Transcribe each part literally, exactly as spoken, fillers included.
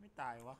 ไม่ตายวะ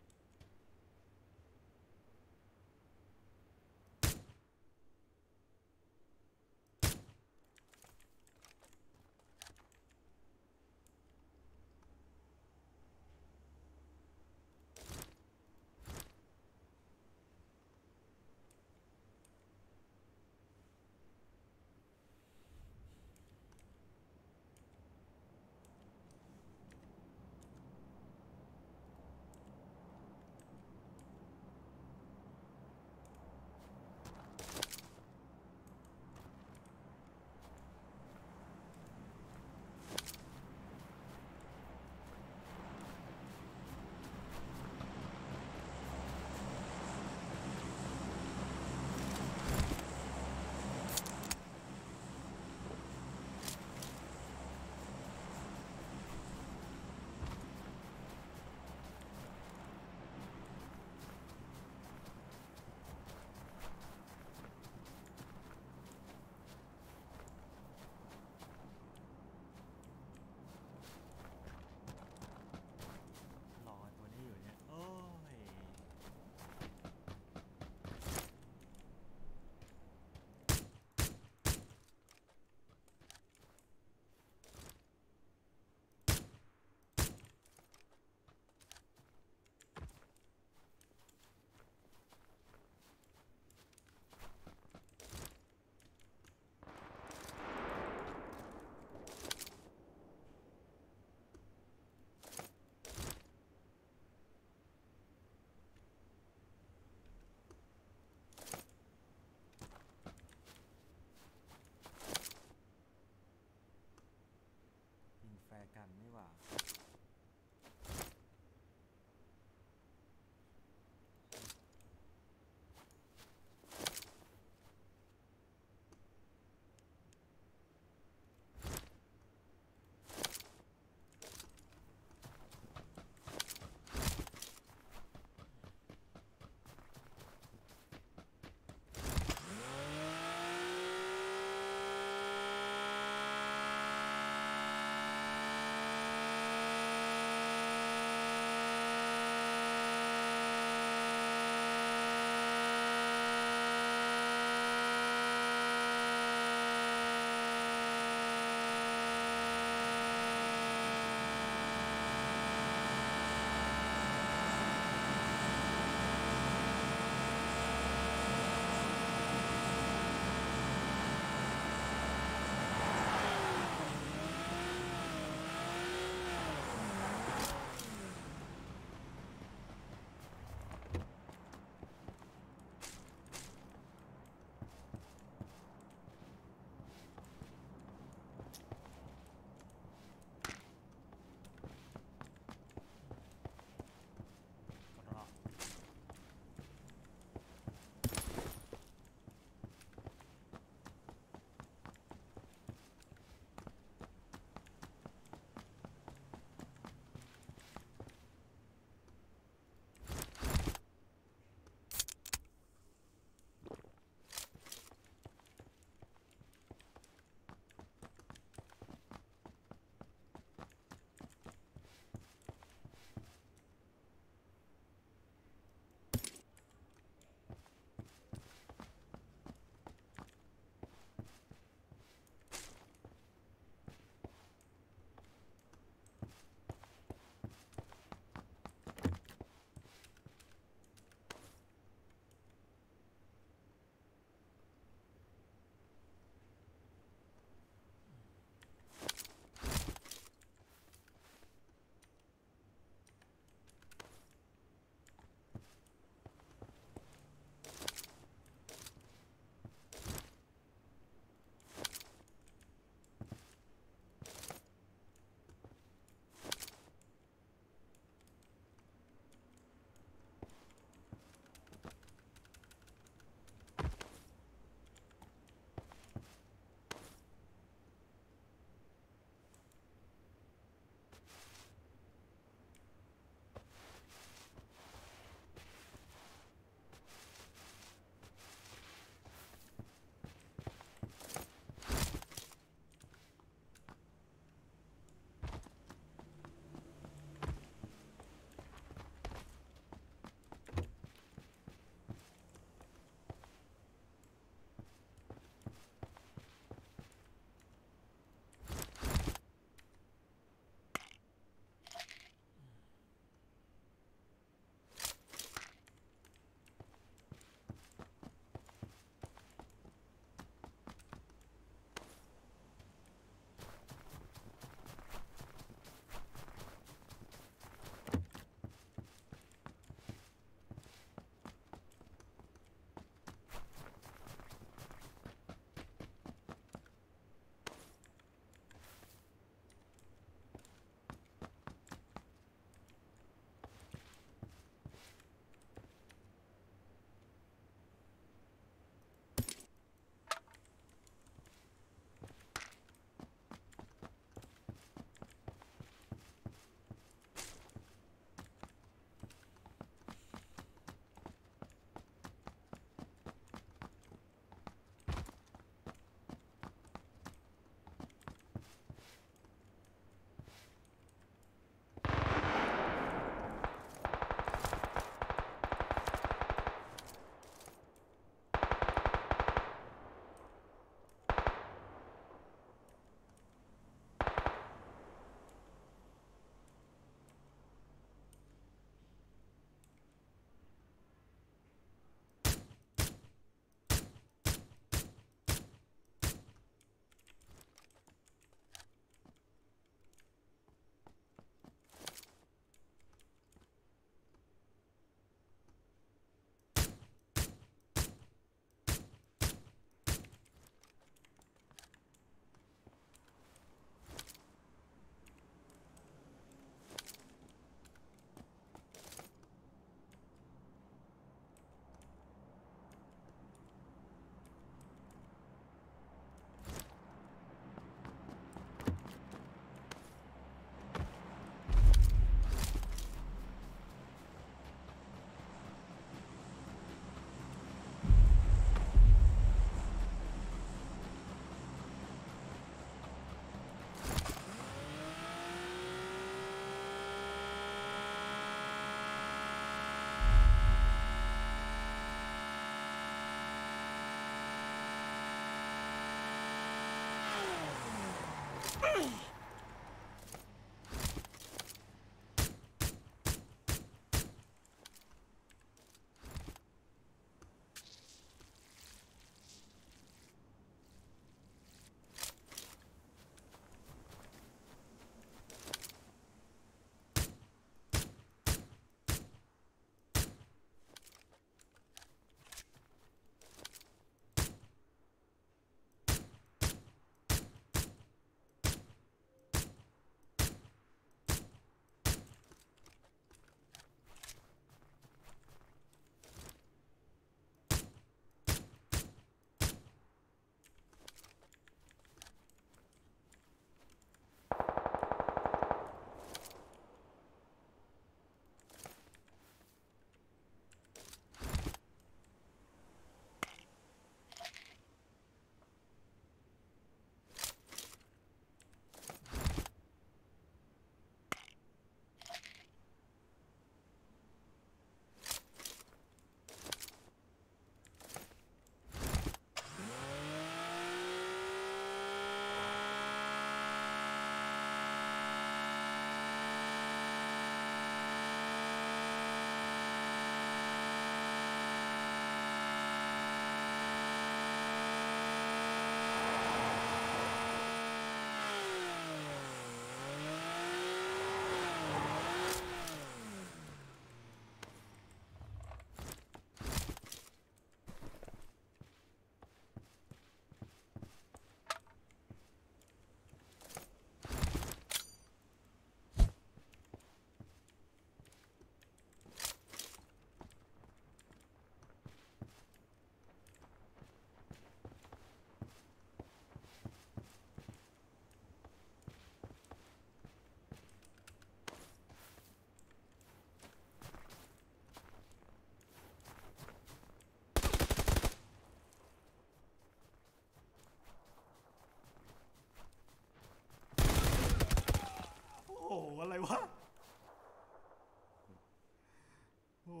โอ้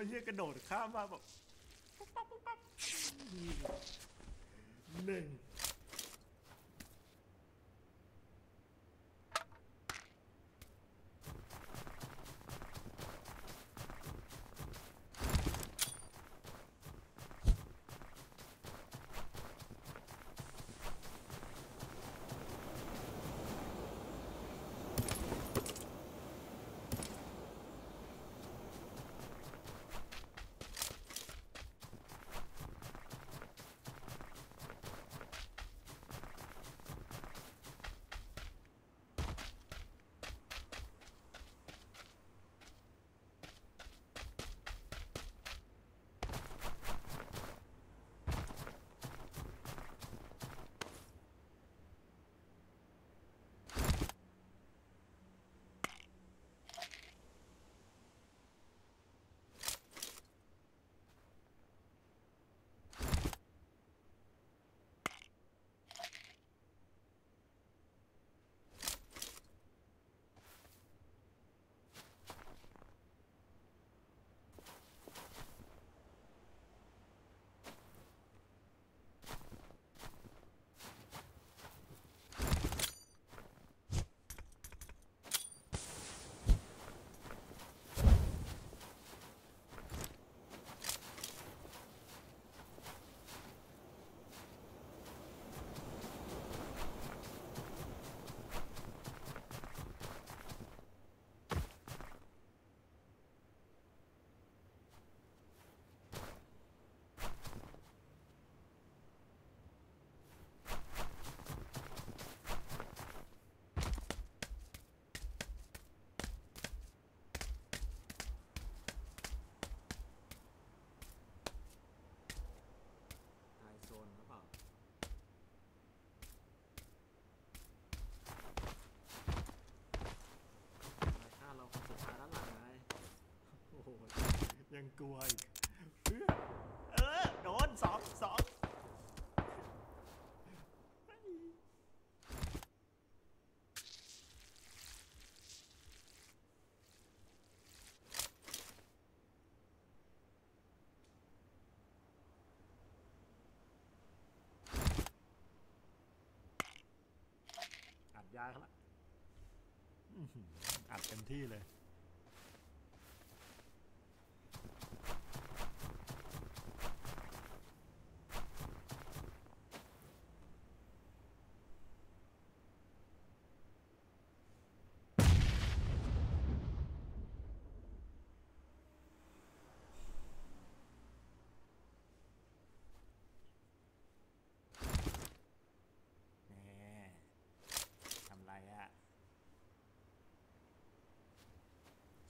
ยเฮียกระโดดข้ามมาแบบปุ๊บปั๊บปุ๊บปั๊บหนึ่งยังกลัวอีกเออโดนสองสองอัดยาครับอัดเต็มที่เลย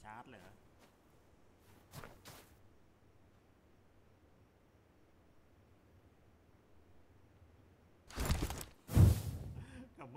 ชาร์จเหรอทำไ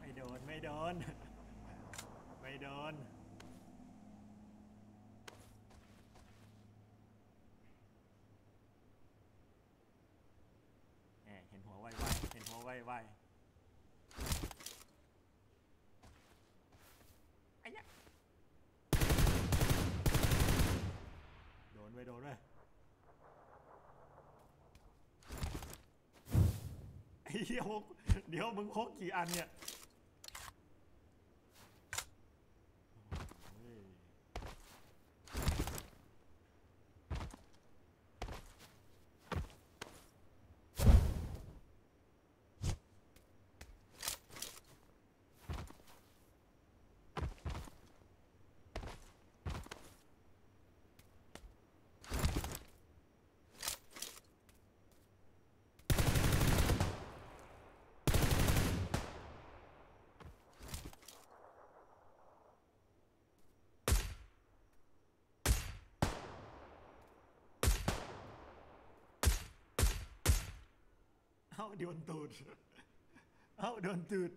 ไม่โดนไม่โดนไม่โดนเห็นหัวไวๆเห็นหัวไวๆไอ้ยะโดนไปโดนไปไอ้เดี๋ยวเดี๋ยวมึงพกกี่อันเนี่ย เอ้าโดนตูดเอ้าโดนตูด